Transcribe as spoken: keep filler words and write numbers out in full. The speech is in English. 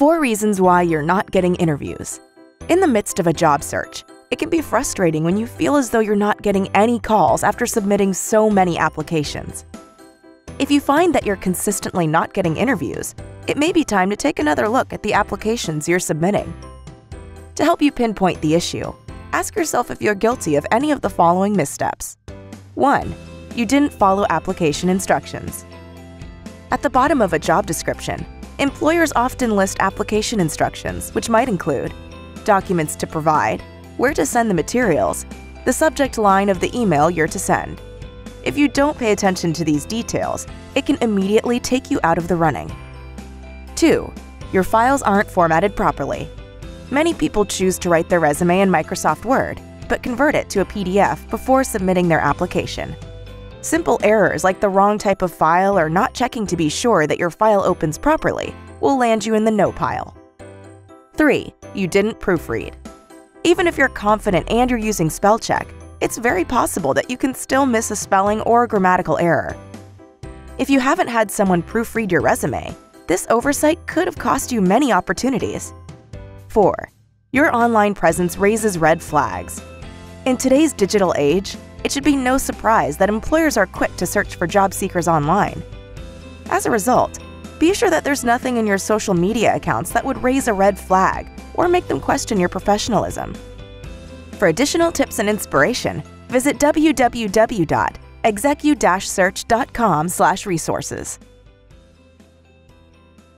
Four reasons why you're not getting interviews. In the midst of a job search, it can be frustrating when you feel as though you're not getting any calls after submitting so many applications. If you find that you're consistently not getting interviews, it may be time to take another look at the applications you're submitting. To help you pinpoint the issue, ask yourself if you're guilty of any of the following missteps. one. You didn't follow application instructions. At the bottom of a job description, employers often list application instructions, which might include documents to provide, where to send the materials, the subject line of the email you're to send. If you don't pay attention to these details, it can immediately take you out of the running. two. Your files aren't formatted properly. Many people choose to write their resume in Microsoft Word, but convert it to a P D F before submitting their application. Simple errors like the wrong type of file or not checking to be sure that your file opens properly will land you in the no pile. three. You didn't proofread. Even if you're confident and you're using spell check, it's very possible that you can still miss a spelling or a grammatical error. If you haven't had someone proofread your resume, this oversight could have cost you many opportunities. four. Your online presence raises red flags. In today's digital age, it should be no surprise that employers are quick to search for job seekers online. As a result, be sure that there's nothing in your social media accounts that would raise a red flag or make them question your professionalism. For additional tips and inspiration, visit w w w dot execu dash search dot com slash resources.